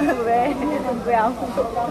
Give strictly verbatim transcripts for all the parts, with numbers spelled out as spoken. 왜? 왜 아무도 바로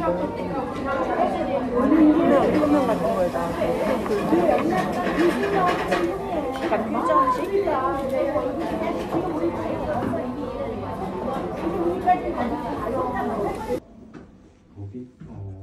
이거 같은 거에 나와서